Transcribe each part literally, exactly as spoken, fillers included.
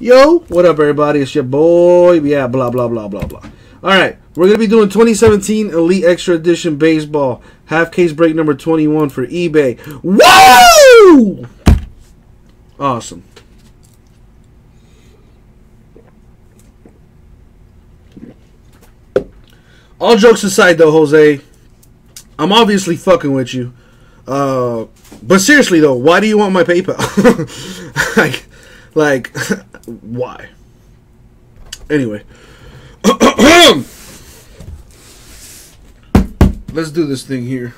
Yo, what up everybody, it's your boy, yeah, blah, blah, blah, blah, blah. Alright, we're going to be doing twenty seventeen Elite Extra Edition Baseball, half case break number twenty-one for eBay. Woo! Awesome. All jokes aside though, Jose, I'm obviously fucking with you. Uh, but seriously though, why do you want my PayPal? like, like, why? Anyway. Let's do this thing here.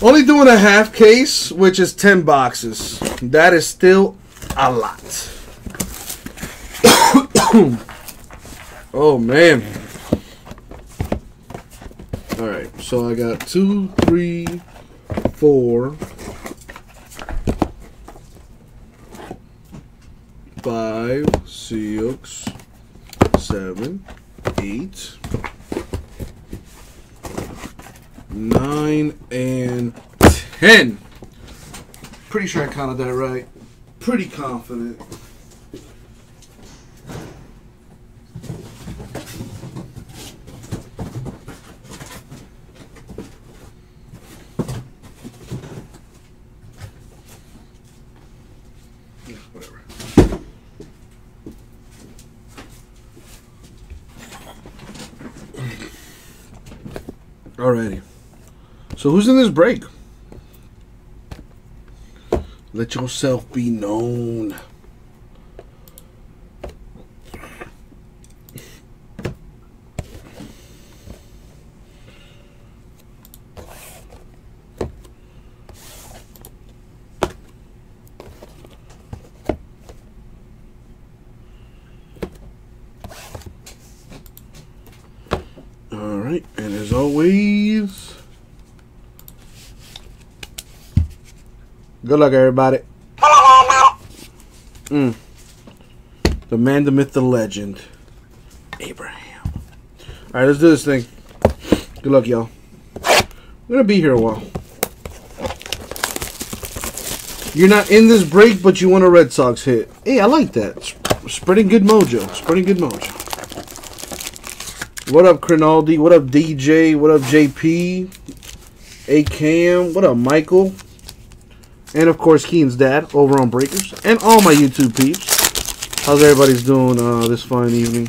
Only doing a half case, which is ten boxes. That is still a lot. Oh, man. All right, so I got two, three, four, five, six, seven, eight, nine, and ten. Pretty sure I counted that right. Pretty confident. Alrighty. So who's in this break? Let yourself be known. Alright, and as always, good luck everybody. Mm. The man, the myth, the legend, Abraham. Alright, let's do this thing. Good luck, y'all. We're gonna be here a while. You're not in this break, but you want a Red Sox hit. Hey, I like that. Spreading good mojo. Spreading good mojo. What up, Crinaldi? What up, D J? What up, J P? A-Cam? What up, Michael? And, of course, Keen's dad over on Breakers. And all my YouTube peeps. How's everybody's doing uh, this fine evening?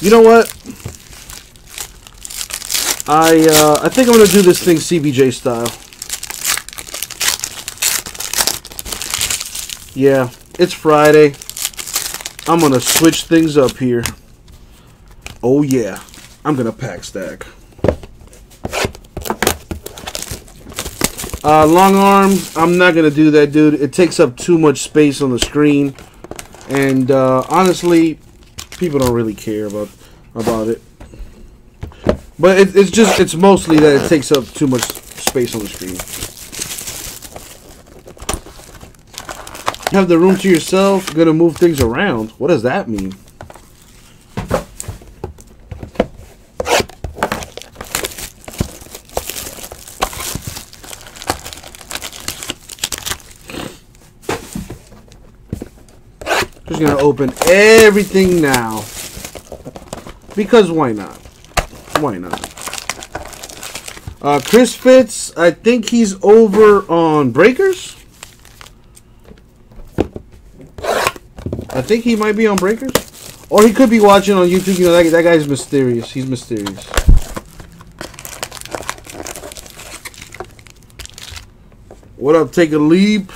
You know what? I uh, I think I'm going to do this thing C B J style. Yeah, it's Friday. I'm going to switch things up here. Oh, yeah. I'm going to pack stack. Uh, long arm, I'm not going to do that, dude. It takes up too much space on the screen. And, uh, honestly, people don't really care about, about it. But it, it's just, it's mostly that it takes up too much space on the screen. Have the room to yourself, gonna move things around. What does that mean? Just gonna open everything now. Because why not? Why not? Uh, Chris Fitz, I think he's over on Breakers. I think he might be on Breakers. Or he could be watching on YouTube. You know, that, that guy's mysterious. He's mysterious. What up, Take a Leap?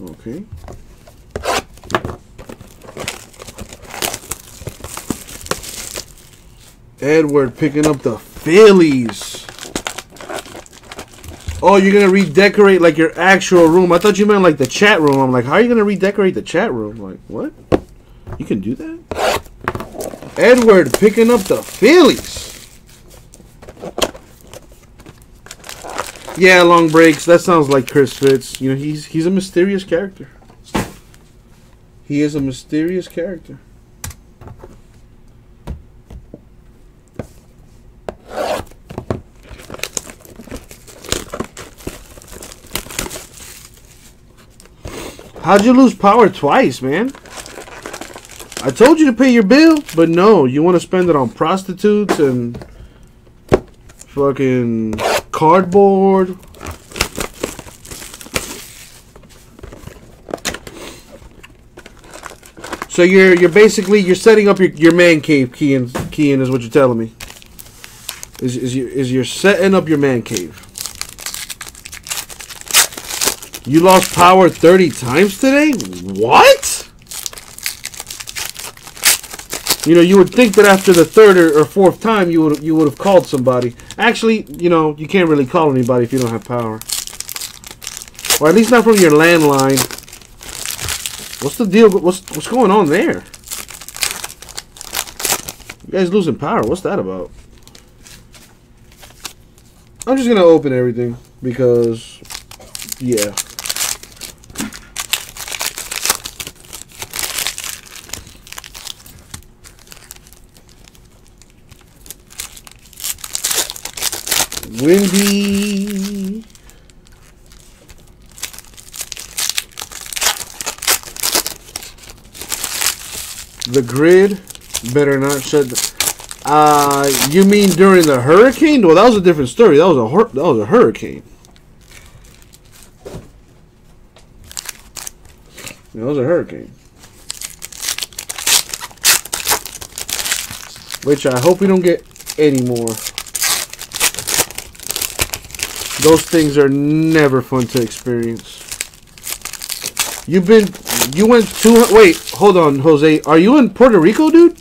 Okay. Edward picking up the Phillies. Oh, you're going to redecorate, like, your actual room. I thought you meant, like, the chat room. I'm like, how are you going to redecorate the chat room? Like, what? You can do that? Edward picking up the Phillies. Yeah, long breaks. That sounds like Chris Fitz. You know, he's, he's a mysterious character. He is a mysterious character. How'd you lose power twice, man? I told you to pay your bill, but no, you want to spend it on prostitutes and fucking cardboard. So you're you're basically you're setting up your your man cave, Kian. Kian is what you're telling me. Is is you is you're setting up your man cave. You lost power thirty times today? What? You know, you would think that after the third or, or fourth time, you would you would have called somebody. Actually, you know, you can't really call anybody if you don't have power, or at least not from your landline. What's the deal? What's what's going on there? You guys losing power? What's that about? I'm just gonna open everything because, yeah. Windy. The grid better not shut down. Uh, you mean during the hurricane? Well, that was a different story. That was a hur that was a hurricane. That was a hurricane. Which I hope we don't get any more. Those things are never fun to experience. You've been, you went to, wait, hold on, Jose. Are you in Puerto Rico, dude?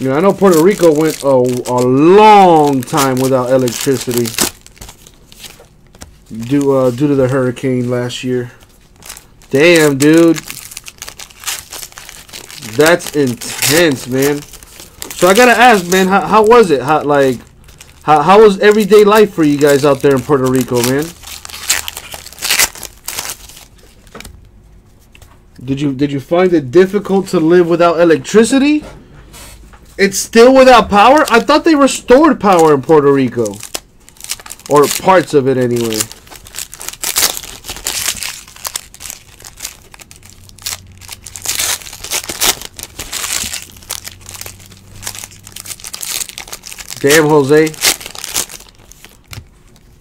You know, I know Puerto Rico went a, a long time without electricity due, uh, due to the hurricane last year. Damn, dude. That's intense, man. So I gotta ask, man, how, how was it? How like, how how was everyday life for you guys out there in Puerto Rico, man? Did you did you find it difficult to live without electricity? It's still without power? I thought they restored power in Puerto Rico, or parts of it anyway. Damn, Jose.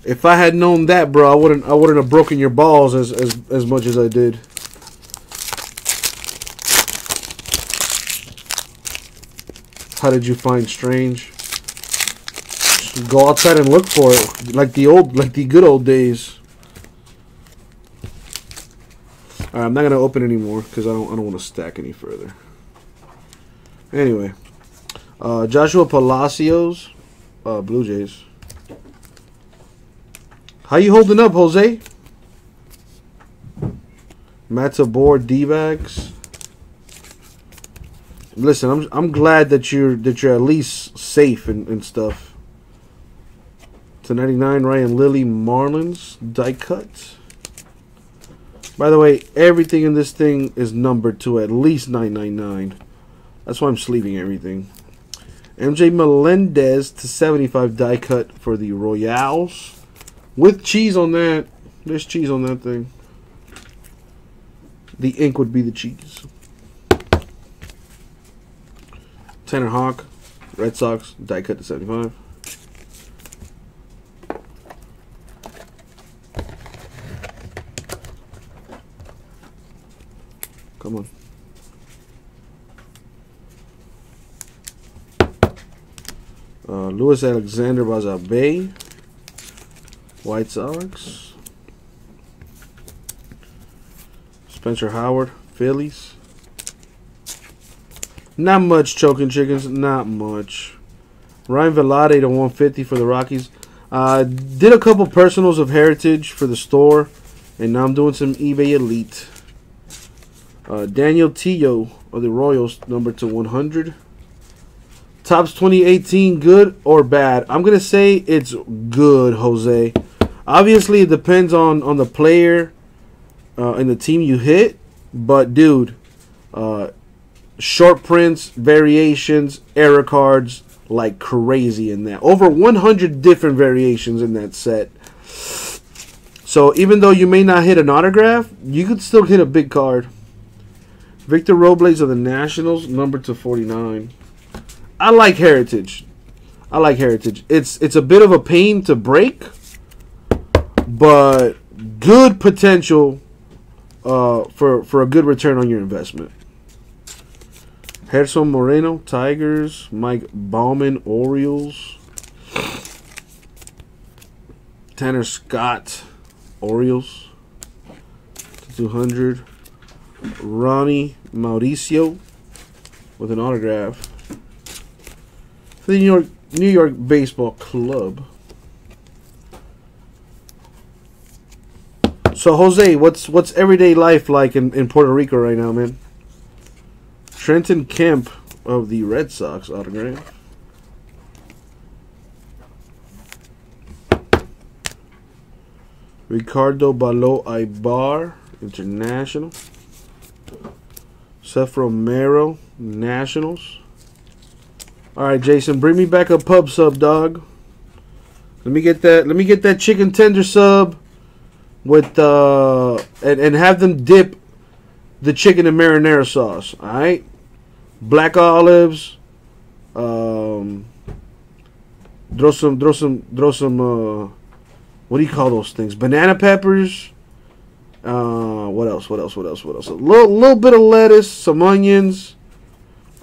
If I had known that, bro, I wouldn't I wouldn't have broken your balls as as, as much as I did. How did you find Strange? Just go outside and look for it. Like the old like the good old days. Alright, I'm not gonna open anymore because I don't I don't want to stack any further. Anyway. Uh, Joshua Palacios, uh, Blue Jays. How you holding up, Jose? Matabor D-backs. Listen, I'm I'm glad that you're that you're at least safe and, and stuff. to ninety-nine Ryan Lilly Marlins die cut. By the way, everything in this thing is numbered to at least nine ninety-nine. That's why I'm sleeving everything. M J Melendez to seventy-five die cut for the Royals. With cheese on that. There's cheese on that thing. The ink would be the cheese. Tanner Hawk, Red Sox, die cut to seventy-five. Come on. Uh, Louis Alexander Bazabe, White Sox. Spencer Howard, Phillies. Not much, Choking Chickens, not much. Ryan Velarde to one fifty for the Rockies. Uh, did a couple personals of Heritage for the store, and now I'm doing some eBay Elite. Uh, Daniel Teo of the Royals, number to one hundred. Topps twenty eighteen, good or bad? I'm going to say it's good, Jose. Obviously, it depends on, on the player uh, and the team you hit. But, dude, uh, short prints, variations, error cards, like crazy in that. Over one hundred different variations in that set. So even though you may not hit an autograph, you could still hit a big card. Victor Robles of the Nationals, numbered to forty-nine. I like Heritage. I like Heritage. It's it's a bit of a pain to break, but good potential uh, for for a good return on your investment. Gerson Moreno, Tigers. Mike Bauman, Orioles. Tanner Scott, Orioles. two hundred. Ronnie Mauricio with an autograph for the New York New York Baseball Club. So Jose, what's what's everyday life like in, in Puerto Rico right now, man? Trenton Kemp of the Red Sox autograph. Ricardo Balo Ibar, International. Seth Romero, Nationals. All right, Jason, bring me back a pub sub, dog. Let me get that. Let me get that chicken tender sub with uh, and and have them dip the chicken in marinara sauce. All right, black olives. Um, throw some, throw some, throw some. Uh, what do you call those things? Banana peppers. Uh, what else? What else? What else? What else? A little, little bit of lettuce, some onions,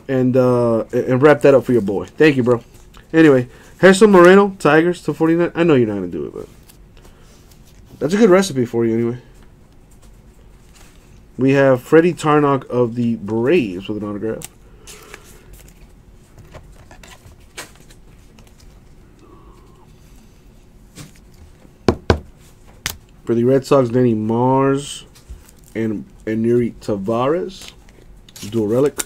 and uh, and wrap that up for your boy. Thank you, bro. Anyway, Gerson Moreno, Tigers to forty-nine. I know you're not gonna do it, but that's a good recipe for you anyway. We have Freddie Tarnock of the Braves with an autograph. For the Red Sox, Danny Mars and Nuri Tavares. Dual relic.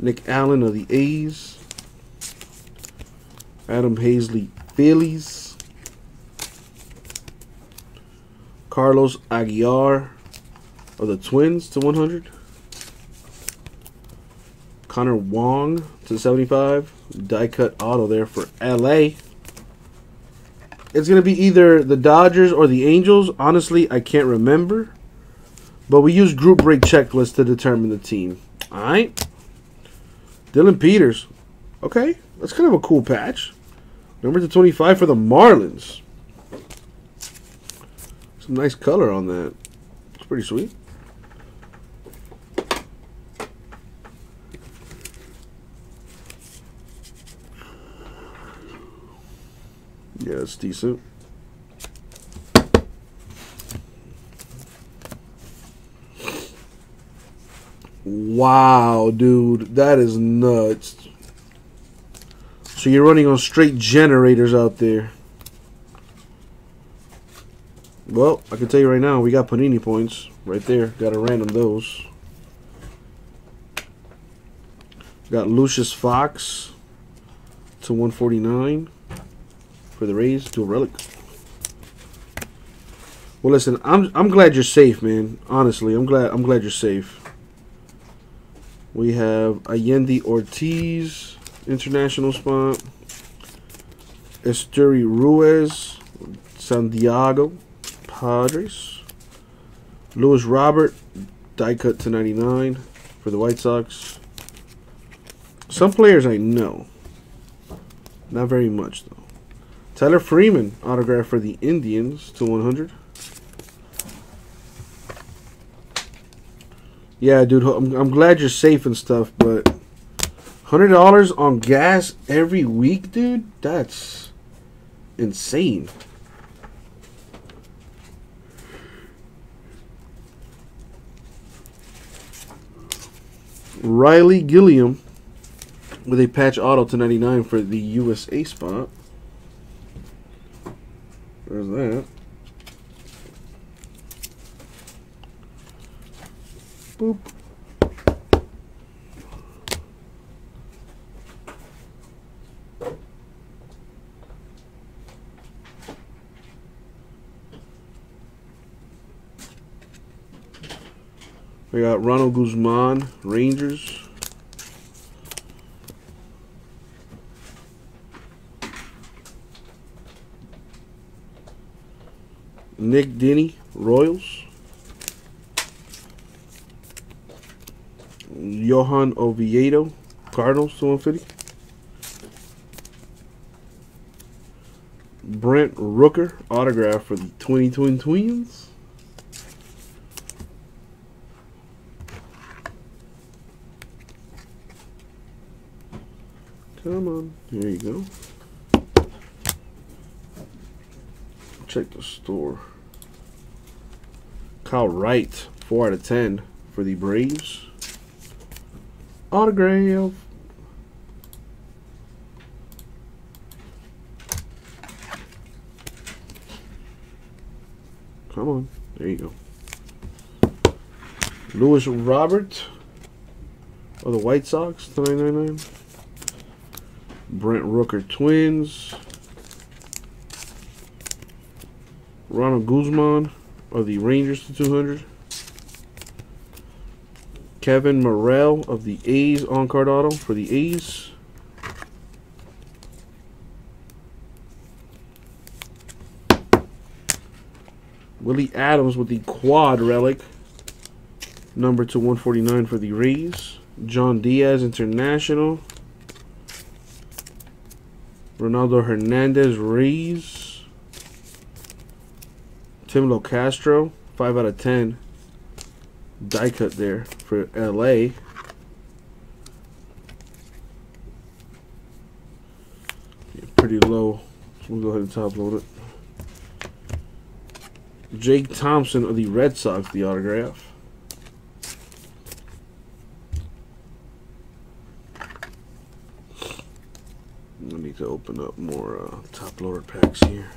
Nick Allen of the A's. Adam Hazley, Phillies. Carlos Aguiar of the Twins to one hundred. Connor Wong to seventy-five. Die cut auto there for L A. It's going to be either the Dodgers or the Angels. Honestly, I can't remember. But we use group break checklist to determine the team. All right. Dylan Peters. Okay. That's kind of a cool patch. Number to twenty-five for the Marlins. Some nice color on that. It's pretty sweet. Yeah, it's decent. Wow, dude. That is nuts. So you're running on straight generators out there. Well, I can tell you right now, we got Panini points right there. Got to random those. Got Lucius Fox to one forty-nine. For the Rays, dual relic. Well, listen, I'm I'm glad you're safe, man. Honestly, I'm glad I'm glad you're safe. We have Allende Ortiz, international spot. Esturi Ruiz, San Diego, Padres. Lewis Robert, die cut to ninety-nine for the White Sox. Some players I know. Not very much though. Tyler Freeman, autograph for the Indians to one hundred. Yeah, dude, I'm, I'm glad you're safe and stuff, but one hundred dollars on gas every week, dude? That's insane. Riley Gilliam with a patch auto to ninety-nine for the U S A spot. There's that. Boop. We got Ronald Guzman, Rangers. Nick Denny, Royals. Johan Oviedo, Cardinals, two one fifty. Brent Rooker, autograph for the twenty twenty Twins. Come on, here you go. Check the store. Kyle Wright, four out of ten for the Braves. Autograph. Come on. There you go. Lewis Robert of the White Sox, nine ninety-nine. Brent Rooker, Twins. Ronald Guzman of the Rangers to two hundred. Kevin Morrell of the A's, on-card auto for the A's. Willie Adams with the quad relic, number to one forty-nine for the Rays. John Diaz, International. Ronaldo Hernandez, Rays. Tim LoCastro, five out of ten. Die cut there for L A. Yeah, pretty low. So we'll go ahead and top load it. Jake Thompson of the Red Sox, the autograph. I need to open up more uh, top loader packs here.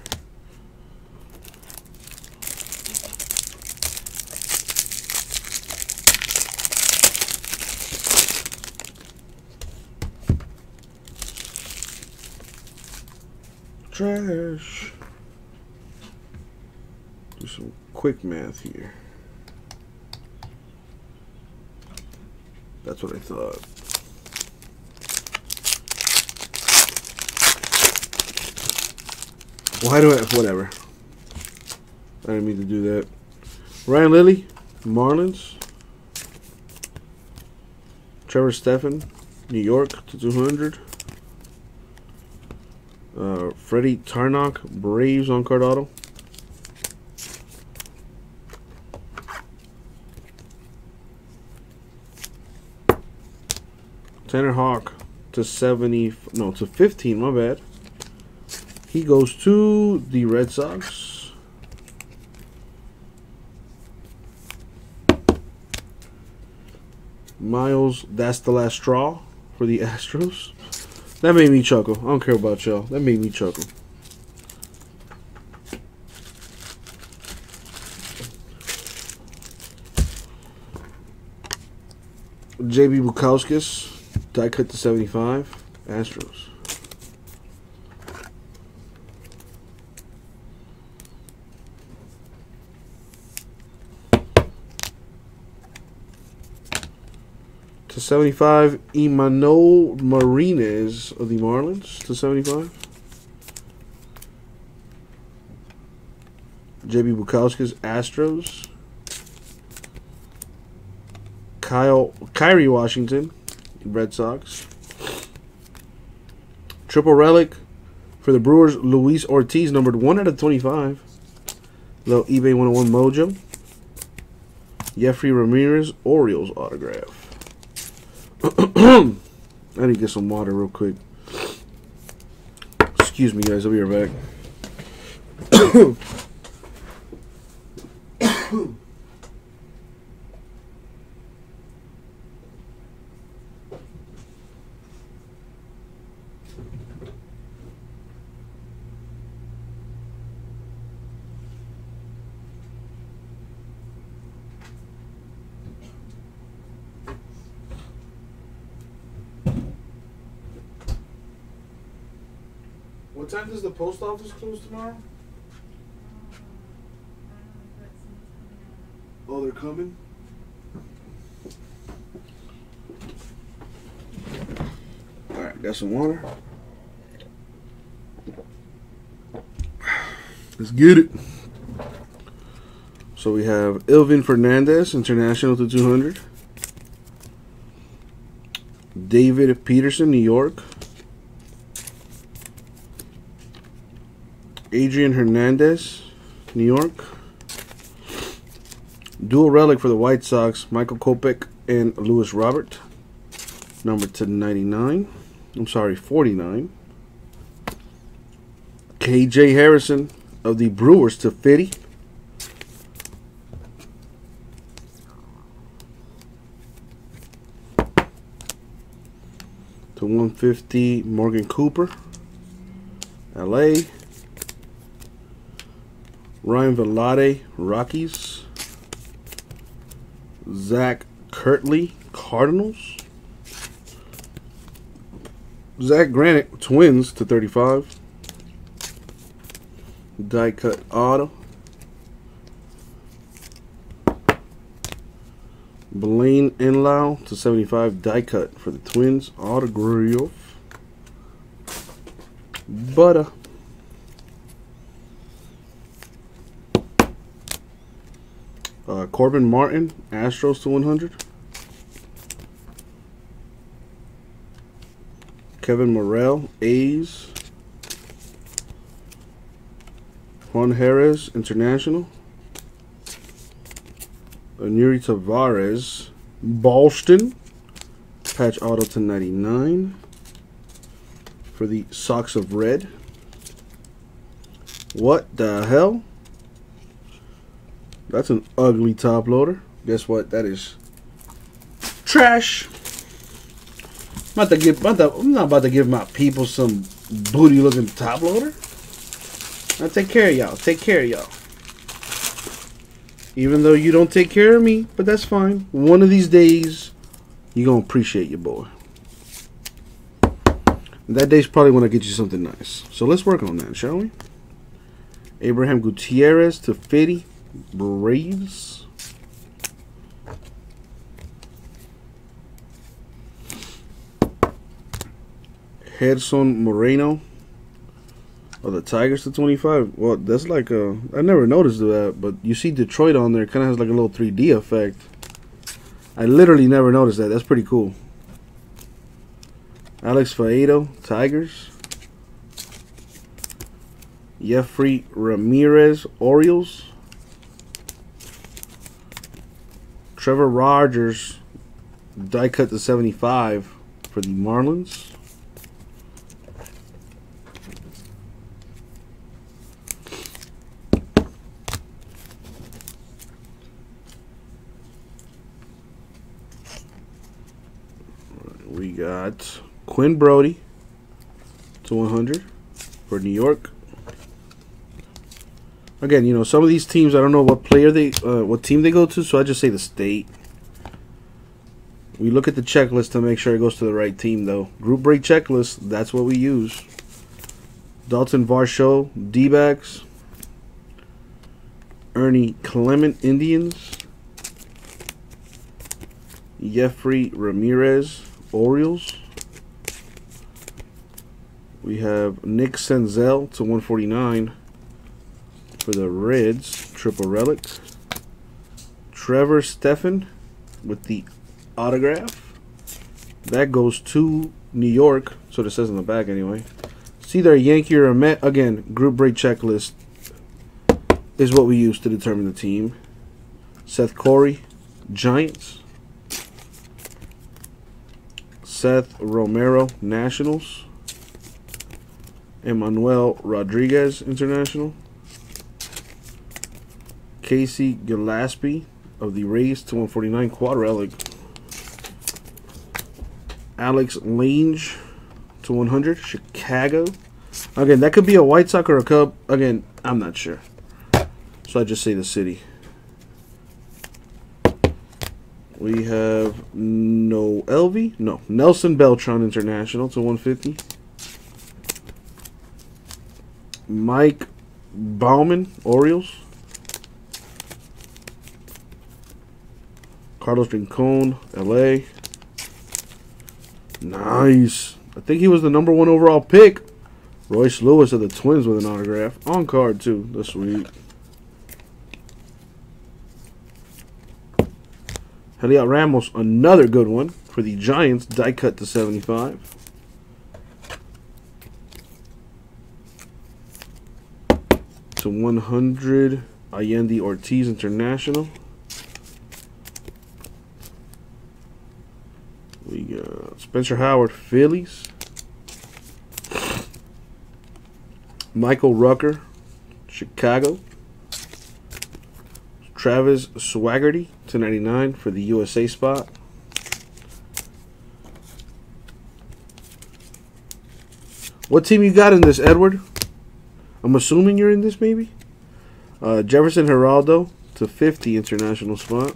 Trash. Do some quick math here. That's what I thought. Why do I, whatever. I didn't mean to do that. Ryan Lilly, Marlins. Trevor Stephan, New York to two hundred. Uh, Freddie Tarnock, Braves on card auto. Tanner Houck to seventy, no, to fifteen. My bad. He goes to the Red Sox. Miles, that's the last straw for the Astros. That made me chuckle. I don't care about y'all. That made me chuckle. J B Bukowskis, die cut to seventy-five, Astros. To seventy-five, Imanol Martinez of the Marlins to seventy-five. J B Bukowskis, Astros. Kyle Kyrie Washington, Red Sox. Triple relic for the Brewers, Luis Ortiz, numbered one out of twenty-five. Little eBay one oh one Mojo. Jeffrey Ramirez, Orioles autograph. I need to get some water real quick. Excuse me, guys. I'll be right back. What time does the post office close tomorrow? Oh, they're coming? Alright, got some water. Let's get it. So we have Elvin Fernandez, international to two hundred. David Peterson, New York. Adrian Hernandez, New York. Dual relic for the White Sox, Michael Kopech and Lewis Robert. Number two ninety-nine. I'm sorry, forty-nine. K J Harrison of the Brewers to fifty. To one fifty, Morgan Cooper, L A. Ryan Velotte, Rockies. Zach Kirtley, Cardinals. Zach Granite, Twins to thirty-five. Die cut auto. Blaine Enlau to seventy-five, die cut for the Twins, autograph. Butter. Uh, Corbin Martin, Astros to one hundred. Kevin Morrell, A's. Juan Jerez, international. Nuri Tavares, Boston. Patch auto to ninety-nine. For the Sox of Red. What the hell? That's an ugly top loader. Guess what? That is trash. I'm about to give, about to, I'm not about to give my people some booty looking top loader. Now take care of y'all. Take care of y'all. Even though you don't take care of me, but that's fine. One of these days, you're going to appreciate your boy. That day's probably when I get you something nice. So let's work on that, shall we? Abraham Gutierrez to fifty. Braves. Hedson Moreno of the Tigers to twenty-five. Well, that's like a, I never noticed that, but you see Detroit on there, kind of has like a little three D effect. I literally never noticed that. That's pretty cool. Alex Faedo, Tigers. Jeffrey Ramirez, Orioles. Trevor Rogers, die cut to seventy-five for the Marlins. Right, we got Quinn Brody to one hundred for New York. Again, you know, some of these teams, I don't know what player they, uh, what team they go to, so I just say the state. We look at the checklist to make sure it goes to the right team, though. Group break checklist, that's what we use. Dalton Varsho, D-backs. Ernie Clement, Indians. Jeffrey Ramirez, Orioles. We have Nick Senzel to one forty-nine. For the Reds, triple relic. Trevor Stephan with the autograph. That goes to New York. So it says in the back anyway. It's either a Yankee or a Met. Again, group break checklist is what we use to determine the team. Seth Corey, Giants. Seth Romero, Nationals. Emmanuel Rodriguez, International. Casey Gillespie of the Rays to one forty-nine, quad relic. Alex Lange to one hundred, Chicago. Again, that could be a White Sox or a Cub. Again, I'm not sure. So I just say the city. We have no Elvie. No, Nelson Beltran, International to one fifty. Mike Bauman, Orioles. Carlos Rincon, L A. Nice. I think he was the number one overall pick. Royce Lewis of the Twins with an autograph. On card, too. That's sweet. Heliot Ramos, another good one for the Giants, die cut to seventy-five. To one hundred, Allende Ortiz International. We got Spencer Howard, Phillies. Michael Rucker, Chicago. Travis Swaggerty, two ninety-nine for the U S A spot. What team you got in this, Edward? I'm assuming you're in this, maybe? Uh, Jefferson Geraldo to fifty international spot.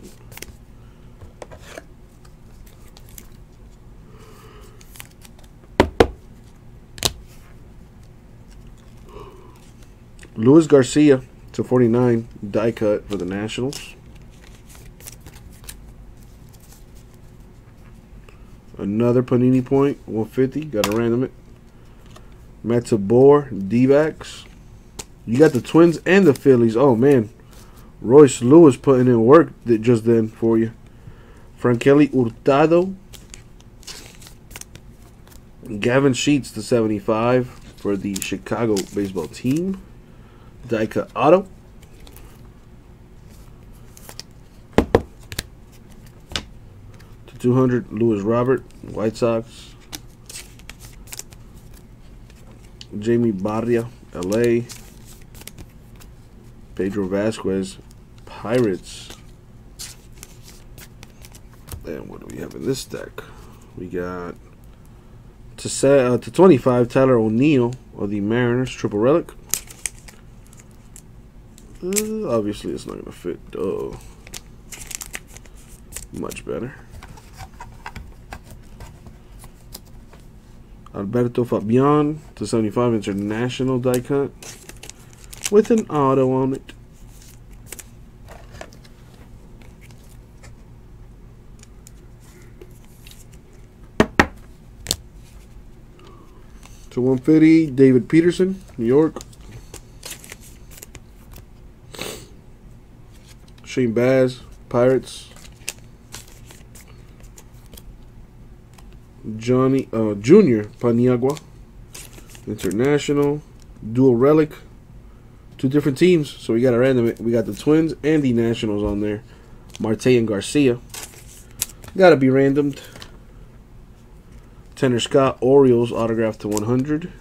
Luis Garcia to forty-nine, die cut for the Nationals. Another Panini point, one fifty. Got to random it. Matt Tabor, D-backs. You got the Twins and the Phillies. Oh, man. Royce Lewis putting in work that just then for you. Frankeli Hurtado. Gavin Sheets to seventy-five for the Chicago baseball team. Die cut auto. To two hundred, Lewis Robert, White Sox. Jamie Barria, L A. Pedro Vasquez, Pirates. And what do we have in this deck? We got to set uh, to twenty-five, Tyler O'Neill of the Mariners, triple relic. Uh, obviously, it's not gonna fit. Oh, much better. Alberto Fabian to seventy-five international die cut with an auto on it. To one fifty, David Peterson, New York. Shane Baz, Pirates. Johnny uh, Junior Paniagua, international, dual relic, two different teams. So we got a random. We got the Twins and the Nationals on there. Marte and Garcia, gotta be randomed. Tanner Scott, Orioles, autograph to one hundred.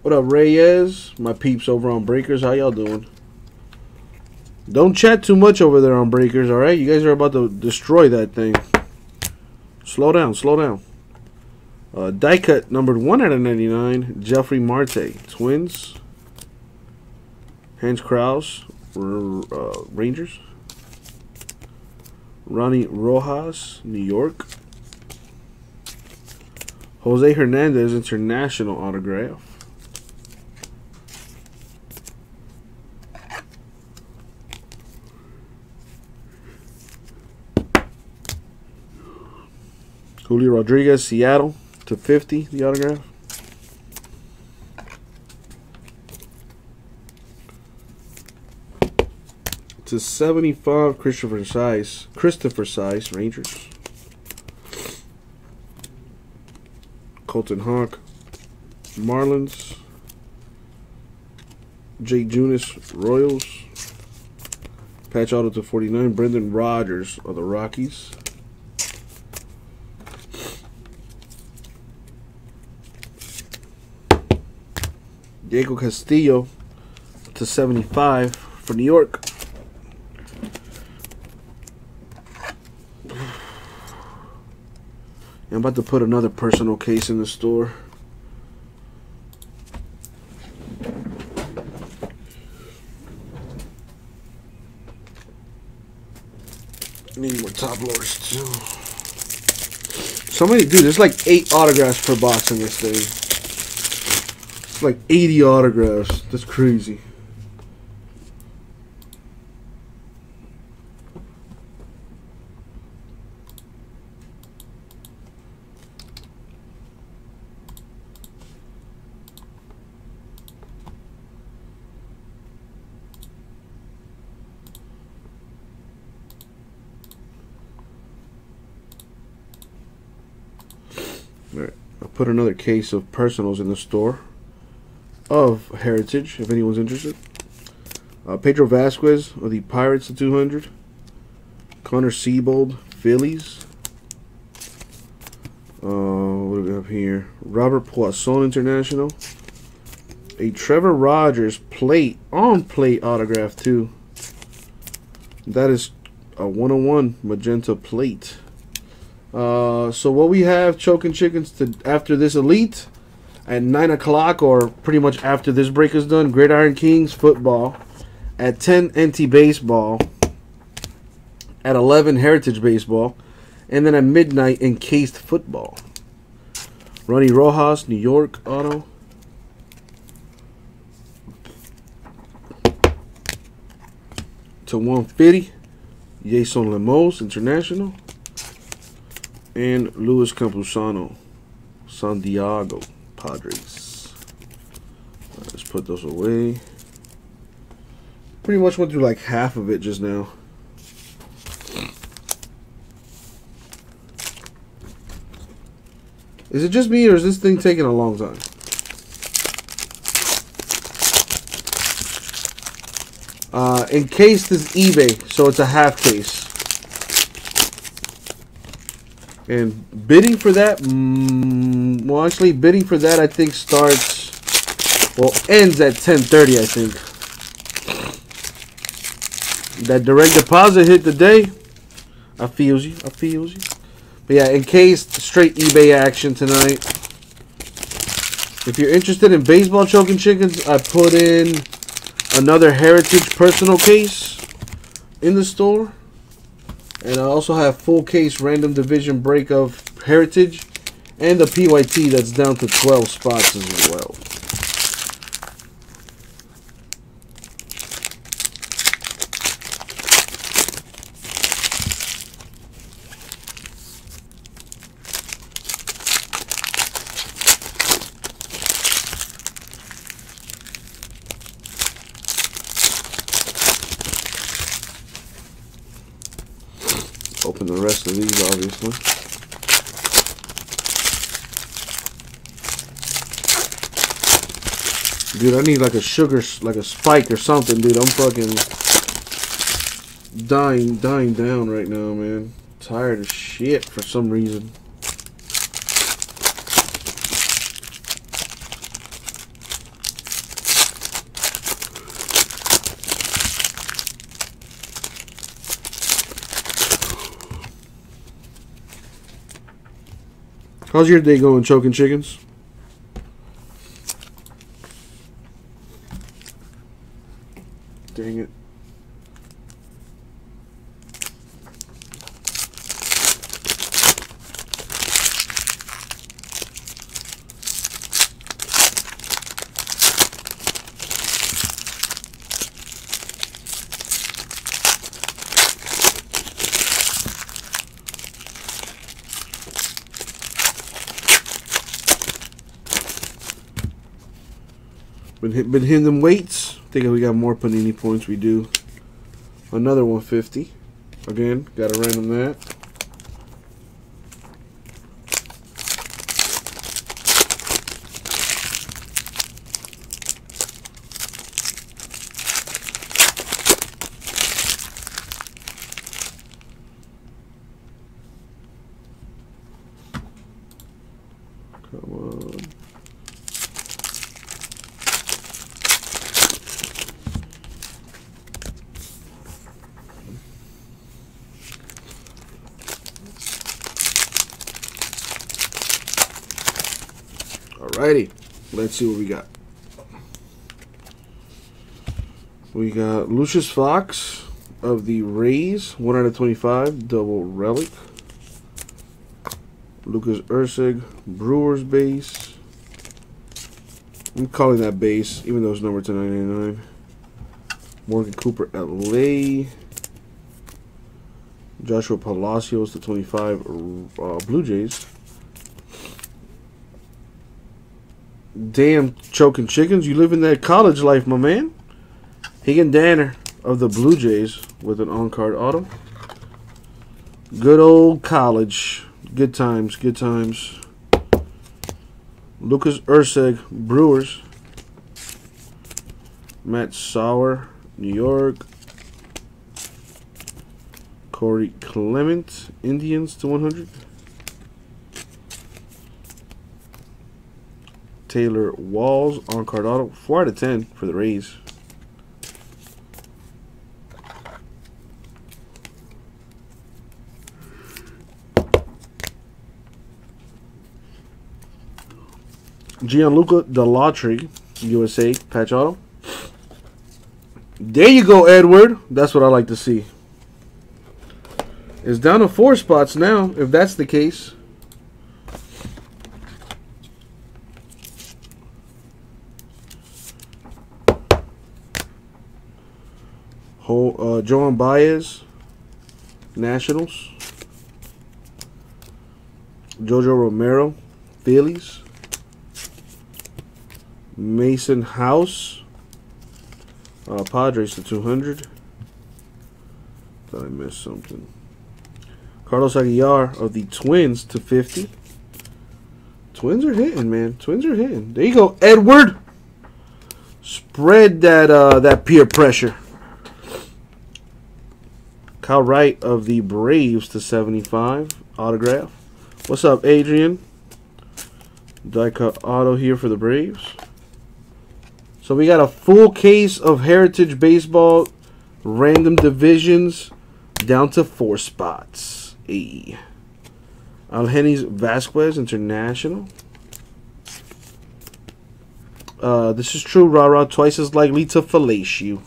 What up, Reyes? My peeps over on Breakers. How y'all doing? Don't chat too much over there on Breakers. All right, you guys are about to destroy that thing. Slow down, slow down. Uh, die cut numbered one out of ninety-nine, Jeffrey Marte, Twins. Hans Kraus, R uh, Rangers. Ronnie Rojas, New York. Jose Hernandez, international autograph. Julio Rodriguez, Seattle, to fifty, the autograph. To seventy-five, Christopher Sice, Christopher Sice, Rangers. Colton Hawk, Marlins. Jake Junis, Royals. Patch auto to forty-nine, Brendan Rodgers of the Rockies. Diego Castillo to seventy-five for New York. I'm about to put another personal case in the store. I need more top loaders too. So many, dude, there's like eight autographs per box in this thing. Like eighty autographs. That's crazy. I put another case of personals in the store of Heritage, if anyone's interested. Uh, Pedro Vasquez of the Pirates to two hundred. Connor Siebold, Phillies. Uh, what do we have here? Robert Poisson, International. A Trevor Rogers plate, on plate autograph, too. That is a one oh one magenta plate. Uh, so what we have, Choking Chickens, to after this Elite at nine o'clock, or pretty much after this break is done, Gridiron Kings football. At ten, N T baseball. At eleven, Heritage baseball. And then at midnight, Encased football. Ronnie Rojas, New York auto. To one fifty, Jason Lemos, International. And Luis Campuzano, San Diego Padres. Right, let's put those away. Pretty much went through like half of it just now. Is it just me, or is this thing taking a long time? Uh, Encased is eBay, so it's a half case. And bidding for that, mm, well, actually, bidding for that, I think, starts, well, ends at ten thirty, I think. That direct deposit hit today. I feels you, I feels you. But yeah, Encased, straight eBay action tonight. If you're interested in baseball Choking Chickens, I put in another Heritage personal case in the store. And I also have full case random division break of Heritage and the P Y T that's down to twelve spots as well. Open the rest of these, obviously. Dude, I need like a sugar, like a spike or something, dude. I'm fucking dying, dying down right now, man. Tired as shit for some reason. How's your day going, Choking Chickens? Dang it. Been, hit, been hitting them weights. I think we got more Panini points. We do. Another one fifty. Again, got to random that. Come on. Alrighty, let's see what we got. We got Lucius Fox of the Rays, one out of twenty-five, double relic. Lucas Erceg, Brewers base. I'm calling that base, even though it's numbered to ninety-nine. Morgan Cooper, L A. Joshua Palacios to twenty-five, uh, Blue Jays. Damn, Choking Chickens, you live in that college life, my man. Higgin Danner of the Blue Jays with an on-card auto. Good old college. Good times, good times. Lucas Erceg, Brewers. Matt Sauer, New York. Corey Clement, Indians to one hundred. Taylor Walls on card auto, four out of ten for the Rays. Gianluca Dall'Atri, U S A, patch auto. There you go, Edward. That's what I like to see. It's down to four spots now, if that's the case. Ho uh, Joan Baez, Nationals. Jojo Romero, Phillies. Mason House, uh, Padres to two hundred. Thought I missed something. Carlos Aguilar of the Twins to fifty. Twins are hitting, man. Twins are hitting. There you go, Edward. Spread that uh, that peer pressure. Kyle Wright of the Braves to seventy-five. Autograph. What's up, Adrian? Die cut auto here for the Braves. So we got a full case of Heritage Baseball, random divisions, down to four spots. E. Algenis Vasquez, International. Uh, this is true, rah-rah, twice as likely to fallace you.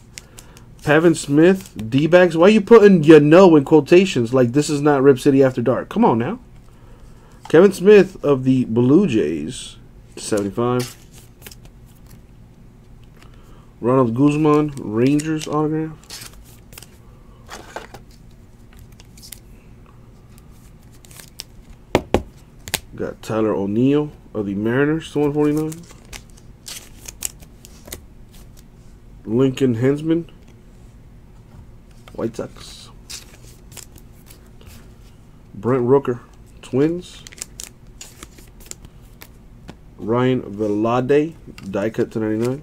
Pavin Smith, D-backs. Why are you putting you know in quotations like this is not Rip City After Dark? Come on now. Kevin Smith of the Blue Jays, seventy-five. Ronald Guzman, Rangers autograph. Got Tyler O'Neill of the Mariners to one forty-nine. Lincoln Hensman, White Sox. Brent Rooker, Twins. Ryan Velarde, die cut to ninety-nine.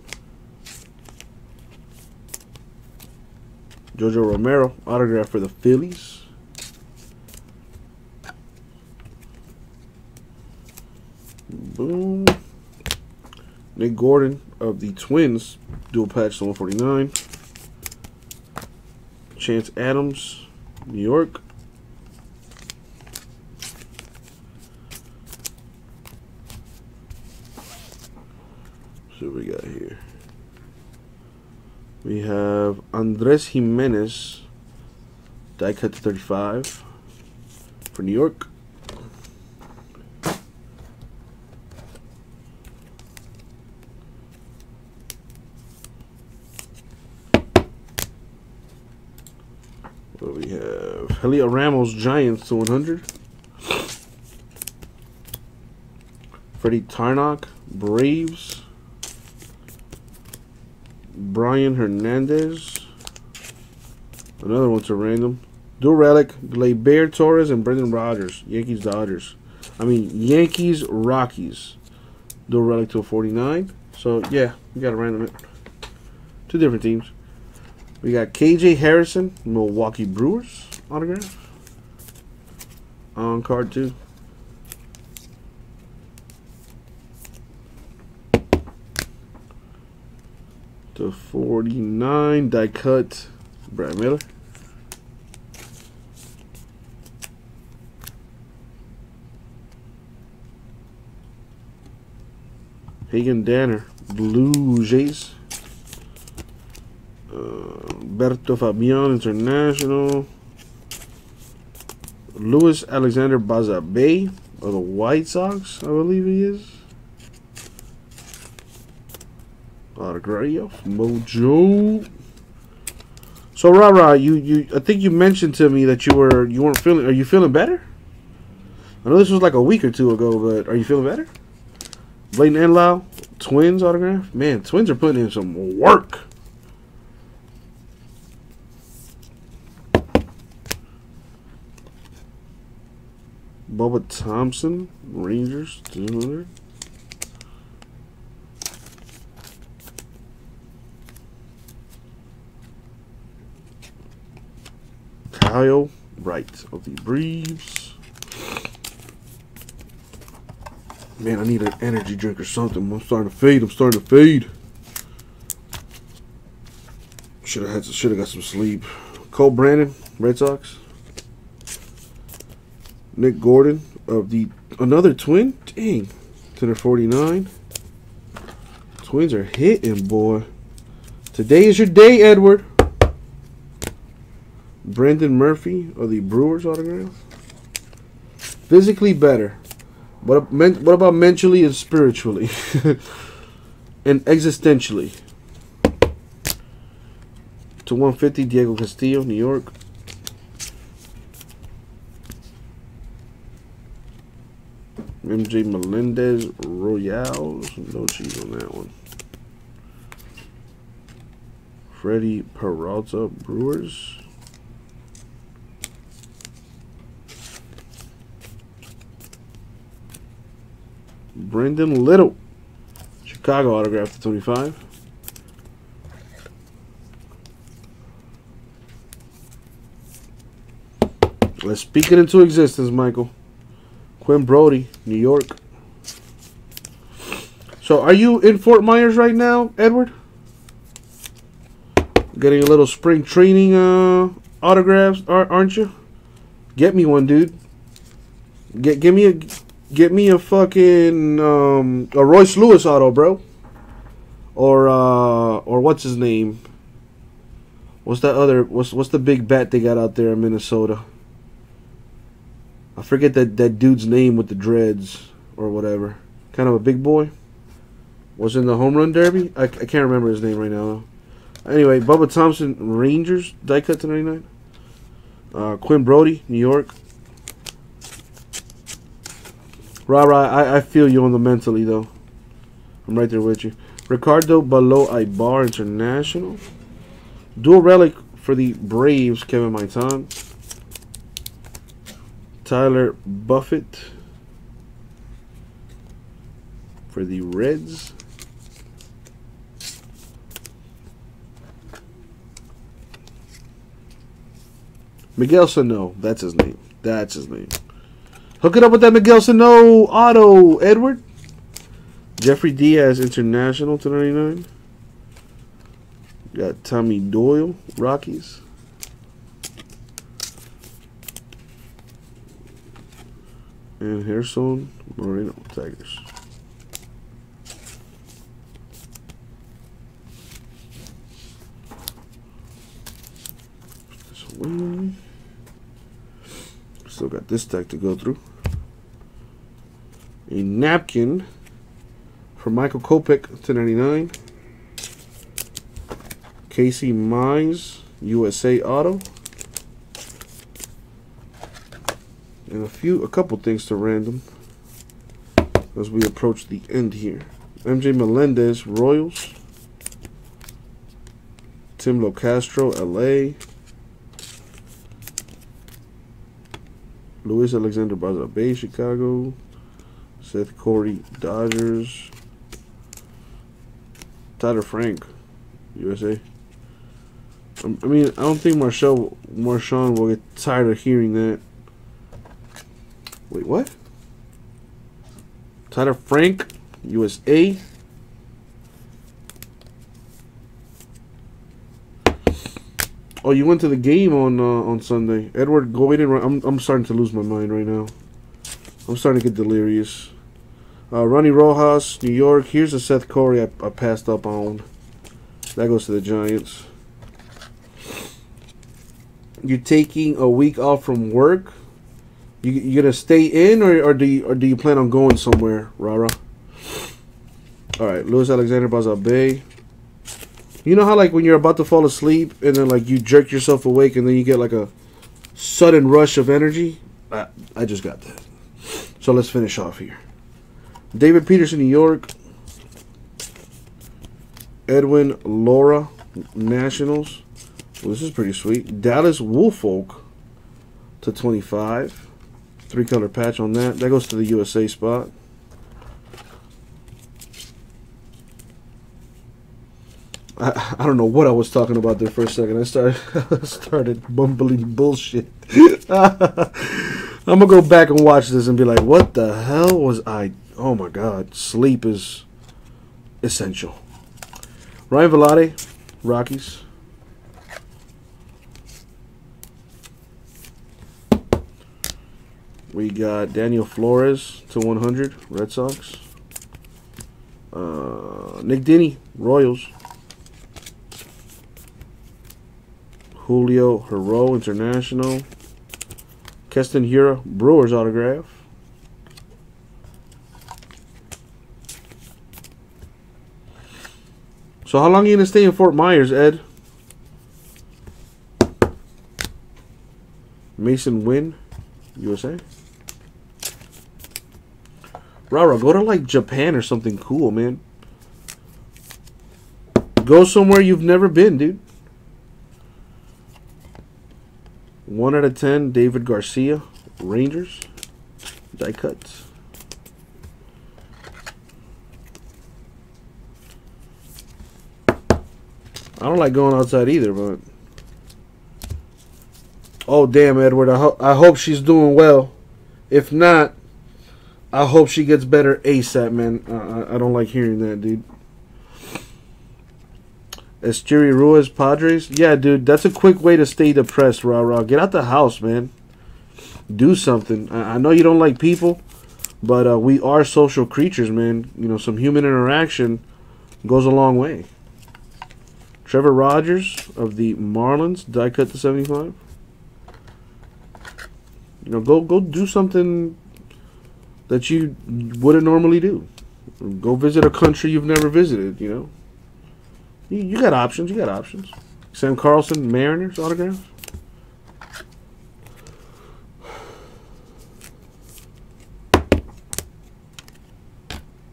Jojo Romero, autograph for the Phillies. Boom. Nick Gordon of the Twins, dual patch to one forty-nine. Chance Adams, New York. See what we got here. We have Andres Jimenez, die cut to thirty-five for New York. Well, we have Helio Ramos, Giants to one hundred. Freddie Tarnock, Braves. Brian Hernandez, another one to random. Dual relic, Gleyber Torres and Brendan Rodgers. Yankees, Dodgers. I mean, Yankees, Rockies. Dual relic to forty-nine. So, yeah, we got a random it. Two different teams. We got K J Harrison, Milwaukee Brewers, autograph. On card two. To forty-nine, die cut, Brad Miller. Hagan Danner, Blue Jays. Uh, Berto Fabian, International. Luis Alexander Basabe of the White Sox, I believe he is. Autograph, Mojo. So, Rara, you, you, I think you mentioned to me that you were, you weren't feeling. Are you feeling better? I know this was like a week or two ago, but are you feeling better? Bladen Enlow, Twins autograph. Man, Twins are putting in some work. Bubba Thompson, Rangers, two hundred. Kyle Wright of the Braves. Man, I need an energy drink or something. I'm starting to fade. I'm starting to fade. Should have had. Should have got some sleep. Cole Brandon, Red Sox. Nick Gordon of the another twin. Dang, ten or forty-nine. Twins are hitting, boy. Today is your day, Edward. Brendan Murphy of the Brewers autograph. Physically better. What what about mentally and spiritually and existentially? To one fifty, Diego Castillo, New York. M J Melendez Royals. No cheese on that one. Freddie Peralta, Brewers. Brendan Little, Chicago autograph to twenty-five. Let's speak it into existence, Michael. Quinn Brody, New York. So, are you in Fort Myers right now, Edward? Getting a little spring training uh, autographs, aren't you? Get me one, dude. Get give me a. Get me a fucking um, a Royce Lewis auto, bro, or uh, or what's his name? What's that other? What's what's the big bat they got out there in Minnesota? I forget that that dude's name with the dreads or whatever. Kind of a big boy. Was in the home run derby. I I can't remember his name right now. Though. Anyway, Bubba Thompson, Rangers, die cut to ninety-nine. Uh, Quinn Brody, New York. Right, right. I, I feel you on the mentally, though. I'm right there with you. Ricardo Baloibar, International. Dual Relic for the Braves, Kevin Maitan. Tyler Buffett for the Reds. Miguel Sano. That's his name. That's his name. Hook it up with that Miguel Sano auto, Edward. Jeffrey Diaz, International, two ninety-nine. Got Tommy Doyle, Rockies. And Harrison Moreno, Tigers. Put this away. Still got this stack to go through. A napkin for Michael Kopech to ninety-nine. Casey Mize, U S A Auto. And a few, a couple things to random as we approach the end here. M J Melendez, Royals. Tim LoCastro, L A. Luis Alexander Basabe, Chicago. Seth Corey, Dodgers. Tyler Frank, U S A. I mean, I don't think Marshall, Marshawn will get tired of hearing that. Wait, what? Tyler Frank, U S A. Oh, you went to the game on uh, on Sunday. Edward Goyden. I'm, I'm starting to lose my mind right now. I'm starting to get delirious. Uh, Ronnie Rojas, New York. Here's a Seth Corey I, I passed up on. That goes to the Giants. You're taking a week off from work? You, you gonna stay in, or, or, do you, or do you plan on going somewhere, Rara? Alright, Luis Alexander Basabe. You know how, like, when you're about to fall asleep and then, like, you jerk yourself awake and then you get, like, a sudden rush of energy? I, I just got that. So let's finish off here. David Peterson, New York. Edwin Laura, Nationals. Well, this is pretty sweet. Dallas Woolfolk to twenty-five. Three-color patch on that. That goes to the U S A spot. I, I don't know what I was talking about there for a second. I started started bumbling bullshit. I'm gonna go back and watch this and be like, what the hell was I? Oh my God, sleep is essential. Ryan Velotti, Rockies. We got Daniel Flores to one hundred, Red Sox. Uh, Nick Dinny, Royals. Julio Herro, International. Keston Hiura, Brewers autograph. So how long are you going to stay in Fort Myers, Ed? Mason Wynn, U S A. Rara, go to like Japan or something cool, man. Go somewhere you've never been, dude. One out of ten, David Garcia, Rangers, die cuts. I don't like going outside either, but oh damn, Edward! I, ho I hope she's doing well. If not, I hope she gets better ASAP, man. I, I don't like hearing that, dude. Esturi Ruiz, Padres. Yeah, dude, that's a quick way to stay depressed, rah-rah. Get out the house, man. Do something. I, I know you don't like people, but uh, we are social creatures, man. You know, some human interaction goes a long way. Trevor Rogers of the Marlins, die cut to seventy-five. You know, go, go do something that you wouldn't normally do. Go visit a country you've never visited, you know. You, you got options. You got options. Sam Carlson, Mariners autograph.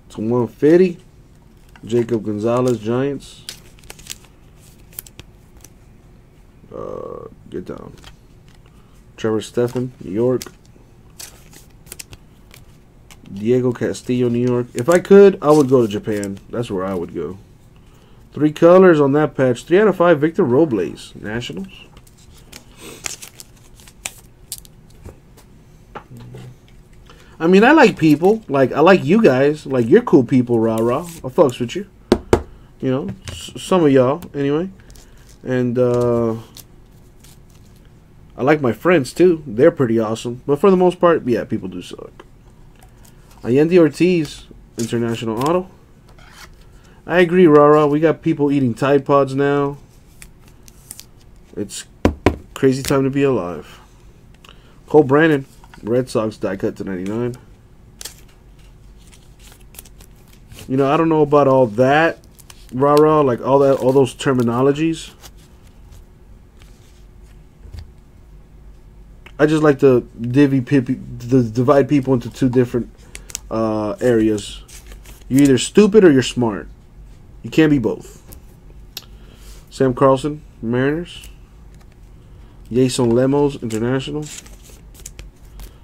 to one fifty. Jacob Gonzalez, Giants. Uh, get down. Trevor Stephan, New York. Diego Castillo, New York. If I could, I would go to Japan. That's where I would go. Three colors on that patch. Three out of five, Victor Robles, Nationals. I mean, I like people. Like, I like you guys. Like, you're cool people, rah-rah. I fucks with you. You know, s some of y'all, anyway. And, uh... I like my friends, too. They're pretty awesome. But for the most part, yeah, people do suck. Allende Ortiz, International Auto. I agree, Rara. We got people eating Tide Pods now. It's crazy time to be alive. Cole Brannon, Red Sox, die cut to ninety-nine. You know, I don't know about all that, Rara. Like all that, all those terminologies. I just like to divvy, the divide people into two different uh, areas. You're either stupid or you're smart. You can't be both. Sam Carlson, Mariners. Jason Lemos, International.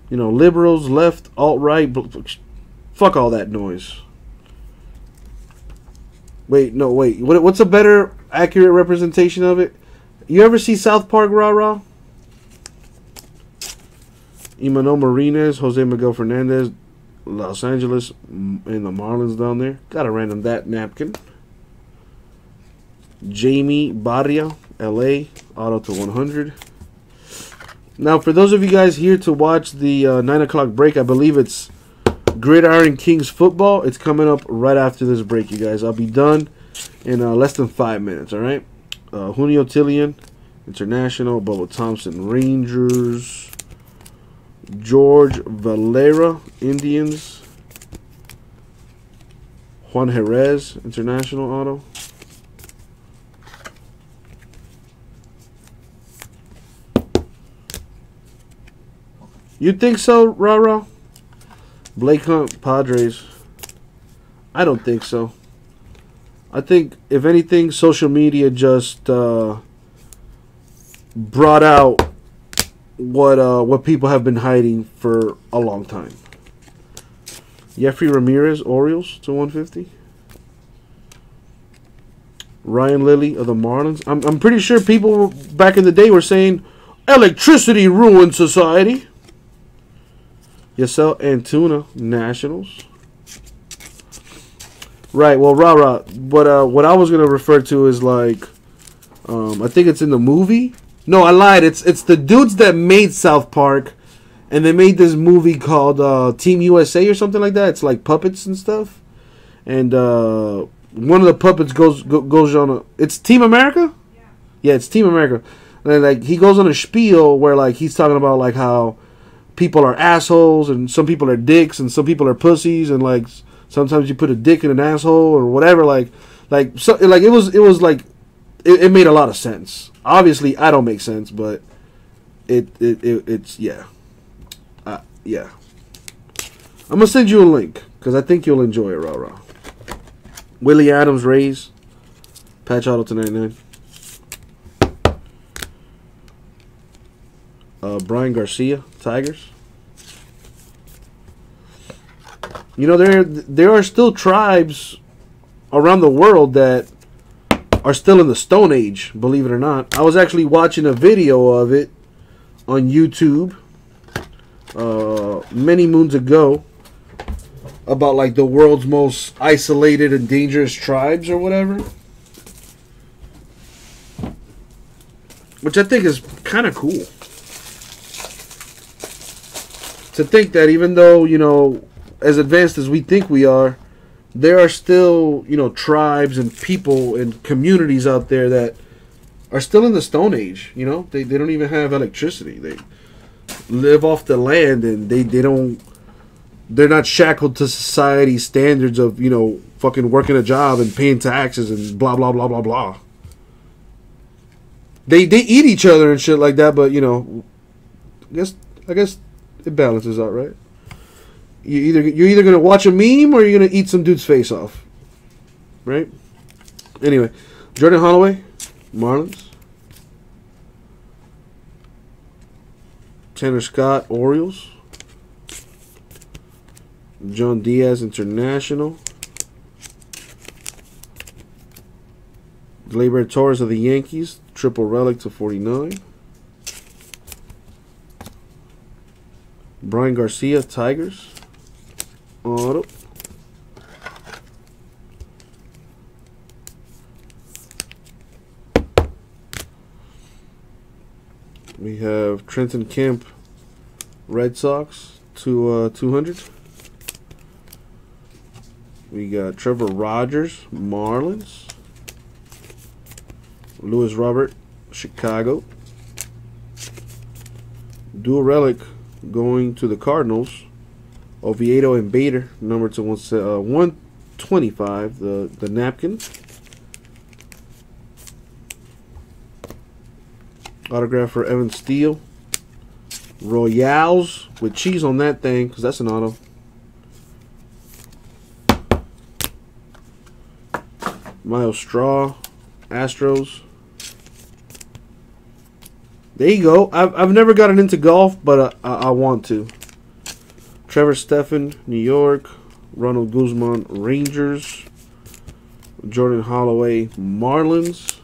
You know, liberals, left, alt-right, fuck all that noise. Wait, no, wait. What, what's a better accurate representation of it? You ever see South Park, rah-rah? Imanol Marínez, Jose Miguel Fernandez, Los Angeles, and the Marlins down there. Got a random that napkin. Jamie Barria, L A, auto to one hundred. Now, for those of you guys here to watch the uh, nine o'clock break, I believe it's Gridiron Kings football. It's coming up right after this break, you guys. I'll be done in uh, less than five minutes, all right? Uh, Junio Tillman, International. Bubba Thompson, Rangers. George Valera, Indians. Juan Jerez, International Auto. You think so, Rara? Blake Hunt, Padres. I don't think so. I think, if anything, social media just uh, brought out what uh, what people have been hiding for a long time. Jeffrey Ramirez, Orioles to one fifty. Ryan Lilly of the Marlins. I'm, I'm pretty sure people back in the day were saying, electricity ruined society. Yasiel Antuna, Nationals. Right, well, rah-rah. But uh, what I was going to refer to is like, um, I think it's in the movie. No, I lied. It's, it's the dudes that made South Park, and they made this movie called uh, Team U S A or something like that. It's like puppets and stuff. And uh, one of the puppets goes go, goes on a... It's Team America? Yeah, yeah, it's Team America. And then, like, he goes on a spiel where like he's talking about like how people are assholes and some people are dicks and some people are pussies and like... Sometimes you put a dick in an asshole or whatever, like, like, so, like it was, it was like, it, it made a lot of sense. Obviously, I don't make sense, but it, it, it it's yeah, uh, yeah. I'm gonna send you a link because I think you'll enjoy it, rah rah. Willie Adams, Rays, patch auto to ninety-nine. Uh, Brian Garcia, Tigers. You know, there there are still tribes around the world that are still in the Stone Age, believe it or not. I was actually watching a video of it on YouTube uh, many moons ago about, like, the world's most isolated and dangerous tribes or whatever. Which I think is kind of cool. To think that even though, you know... as advanced as we think we are, there are still, you know, tribes and people and communities out there that are still in the Stone Age, you know? They, they don't even have electricity. They live off the land and they, they don't, they're not shackled to society's standards of, you know, fucking working a job and paying taxes and blah, blah, blah, blah, blah. They, they eat each other and shit like that, but, you know, I guess, I guess it balances out, right? You either you're either gonna watch a meme or you're gonna eat some dude's face off, right? Anyway, Jordan Holloway, Marlins. Tanner Scott, Orioles. John Diaz, International. Gleyber Torres of the Yankees, triple relic to forty-nine. Brian Garcia, Tigers. Auto. We have Trenton Kemp, Red Sox to uh, two hundred. We got Trevor Rogers, Marlins. Lewis Robert, Chicago. Dual relic going to the Cardinals. Oviedo and Bader, number to one, uh, one twenty-five, the, the napkin. Autograph for Evan Steele. Royals with cheese on that thing, because that's an auto. Miles Straw, Astros. There you go. I've, I've never gotten into golf, but I, I, I want to. Trevor Stephan, New York. Ronald Guzman, Rangers. Jordan Holloway, Marlins.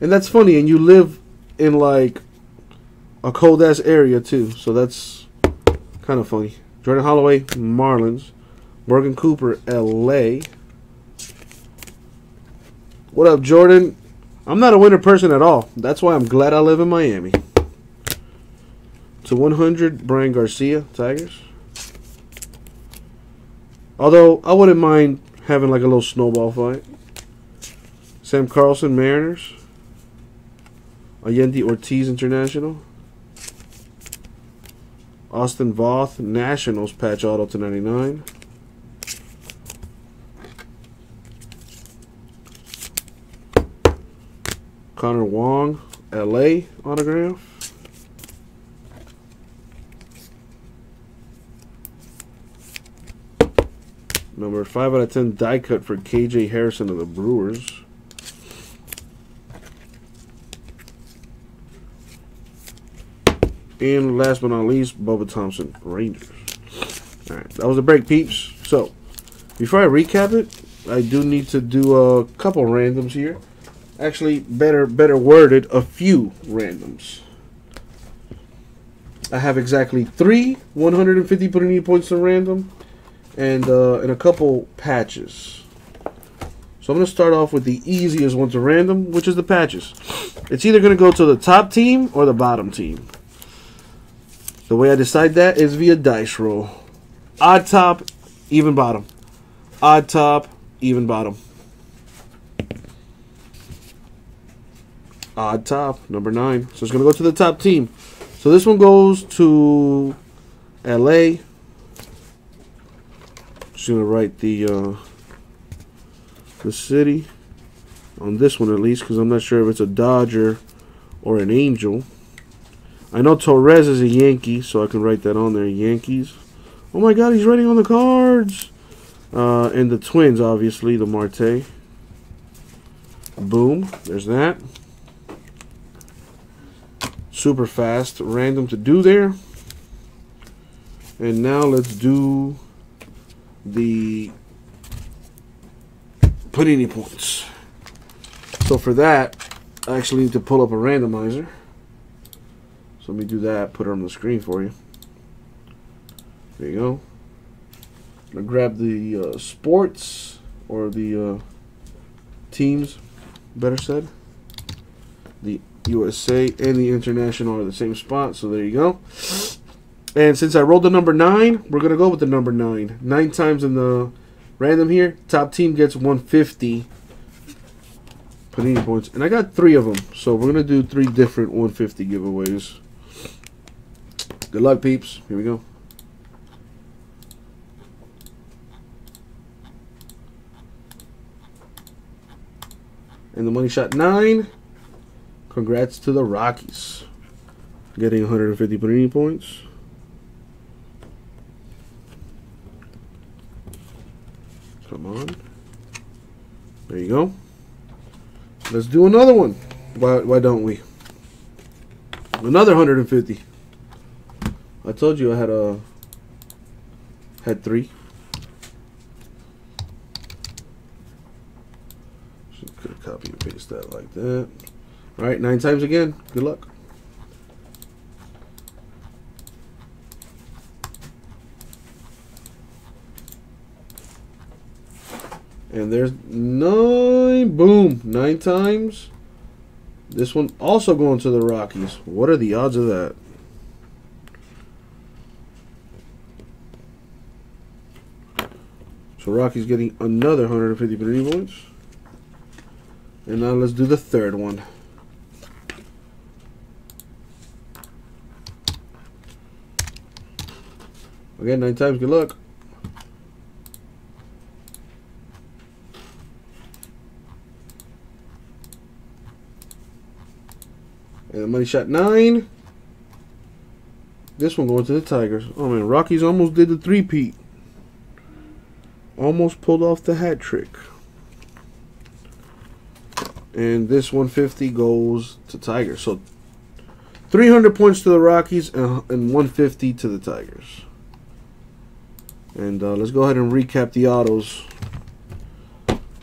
And that's funny. And you live in, like, a cold-ass area, too. So that's kind of funny. Jordan Holloway, Marlins. Morgan Cooper, L A. What up, Jordan? I'm not a winter person at all. That's why I'm glad I live in Miami. To one hundred, Brian Garcia, Tigers. Although, I wouldn't mind having like a little snowball fight. Sam Carlson, Mariners. Allende Ortiz, International. Austin Voth, Nationals, patch auto to ninety-nine. Connor Wong, L A, autograph. Number five out of ten die cut for K J Harrison of the Brewers. And last but not least, Bubba Thompson, Rangers. All right, that was a break, peeps. So, before I recap it, I do need to do a couple randoms here. Actually, better better worded, a few randoms. I have exactly three one hundred fifty Panini points to random, and uh, and a couple patches. So I'm going to start off with the easiest one to random, which is the patches. It's either going to go to the top team or the bottom team. The way I decide that is via dice roll. Odd top, even bottom. Odd top, even bottom. Odd top, number nine. So it's going to go to the top team. So this one goes to L A. Just going to write the... Uh, the city on this one, at least, because I'm not sure if it's a Dodger or an Angel. I know Torres is a Yankee, so I can write that on there. Yankees. Oh my god, he's writing on the cards. Uh, and the Twins, obviously, the Marte. Boom, there's that. Super fast, random to do there. And now let's do the Panini points. So for that, I actually need to pull up a randomizer. So let me do that. Put it on the screen for you. There you go. I'm gonna grab the uh, sports, or the uh, teams, better said. The U S A and the International are the same spot. So there you go. And since I rolled the number nine, we're gonna go with the number nine. Nine times in the random here. Top team gets one hundred fifty Panini points. And I got three of them. So we're going to do three different one hundred fifty giveaways. Good luck, peeps. Here we go. And the money shot nine. Congrats to the Rockies. Getting one hundred fifty Panini points. Come on. There you go. Let's do another one. Why, why don't we? Another one hundred fifty. I told you I had a had three. Just gonna copy and paste that like that. All right, nine times again. Good luck. And there's nine, boom, nine times. This one also going to the Rockies. What are the odds of that? So Rockies getting another one hundred fifty Panini points. And now let's do the third one. Again, nine times, good luck. And the money shot nine. This one going to the Tigers. Oh man, Rockies almost did the three-peat. Almost pulled off the hat trick. And this one hundred fifty goes to Tigers. So three hundred points to the Rockies and one hundred fifty to the Tigers. And uh, let's go ahead and recap the autos.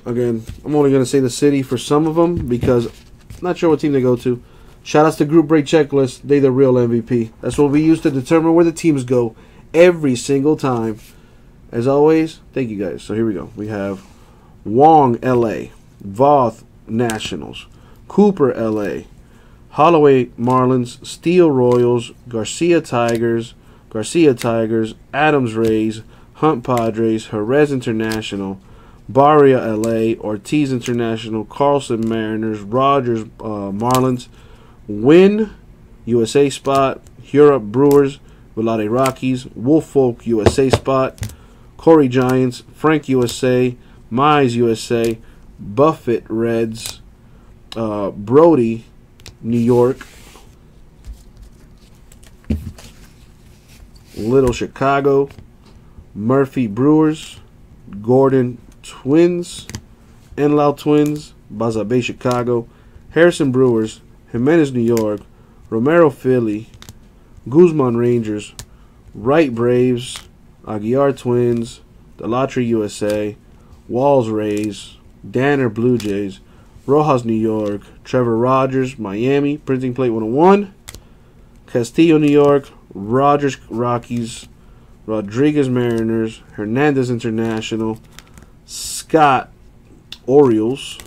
Again, I'm only going to say the city for some of them because I'm not sure what team they go to. Shout outs to Group Break Checklist. They the real M V P. That's what we use to determine where the teams go every single time. As always, thank you guys. So here we go. We have Wong, L A. Voth, Nationals. Cooper, L A. Holloway, Marlins. Steele, Royals. Garcia, Tigers. Garcia, Tigers. Adams, Rays. Hunt, Padres. Jerez, International. Barria, L A. Ortiz, International. Carlson, Mariners. Rogers, uh, Marlins. Wynn, U S A spot. Europe, Brewers. Velade, Rockies. Wolf Folk, U S A spot. Corey, Giants. Frank, U S A. Mize, U S A. Buffett, Reds. Uh, Brody, New York. Little, Chicago. Murphy, Brewers. Gordon, Twins. Enlau, Twins. Bazabe, Chicago. Harrison, Brewers. Jimenez, New York. Romero, Philly. Guzman, Rangers. Wright, Braves. Aguiar, Twins. Delatry, U S A. Walls Rays, Danner Blue Jays, Rojas New York, Trevor Rogers Miami, printing plate one oh one, Castillo New York, Rogers Rockies, Rodriguez Mariners, Hernandez International, Scott Orioles,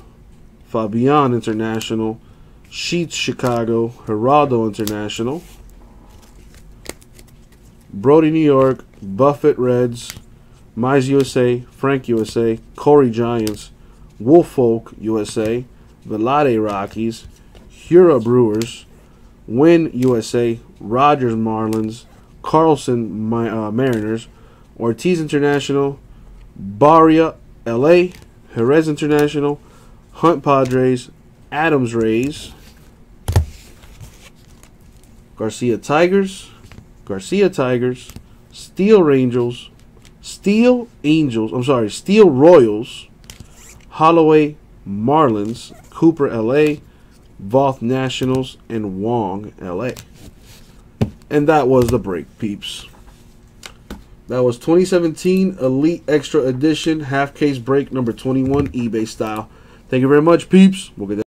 Fabian International, Sheets Chicago, Geraldo International, Brody New York, Buffett Reds, Mize U S A, Frank U S A, Corey Giants, Woolfolk U S A, Velade Rockies, Hura Brewers, Wynn U S A, Rogers Marlins, Carlson my, uh, Mariners, Ortiz International, Barria L A, Jerez International, Hunt Padres, Adams Rays, Garcia Tigers, Garcia Tigers, Steel Rangers, Steel Angels, I'm sorry, Steel Royals, Holloway Marlins, Cooper L A, Voth Nationals, and Wong L A. And that was the break, peeps. That was twenty seventeen Elite Extra Edition, half case break number twenty-one, eBay style. Thank you very much, peeps. We'll get that.